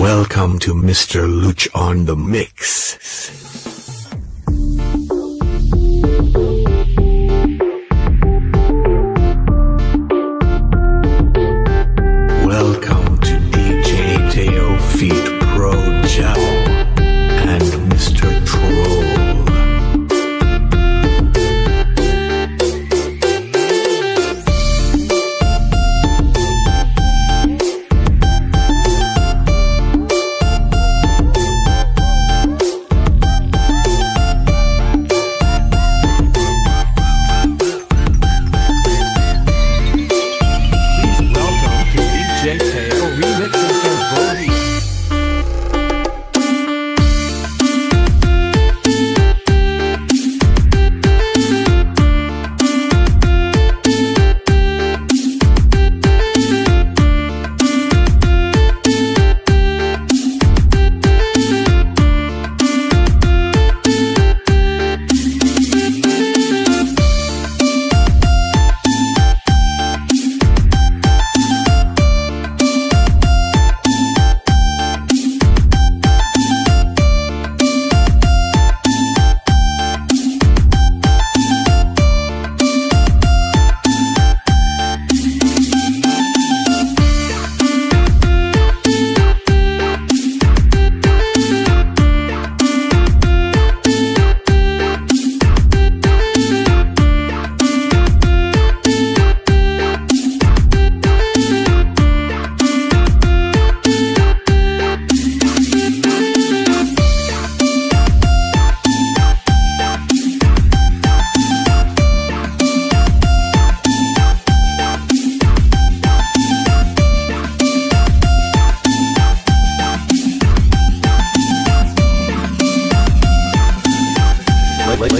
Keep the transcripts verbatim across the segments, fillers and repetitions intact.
Welcome to Mister Luch on the Mix.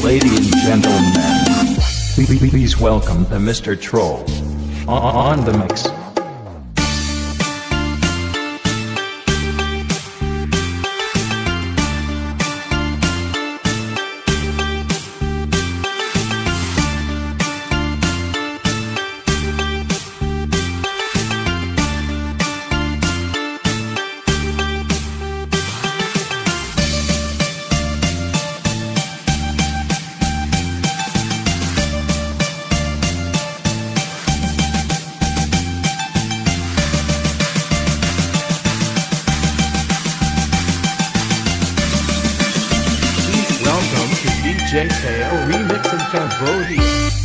Ladies and gentlemen, please welcome the Mister Troll on the mix. J K O Remix and Cambodia.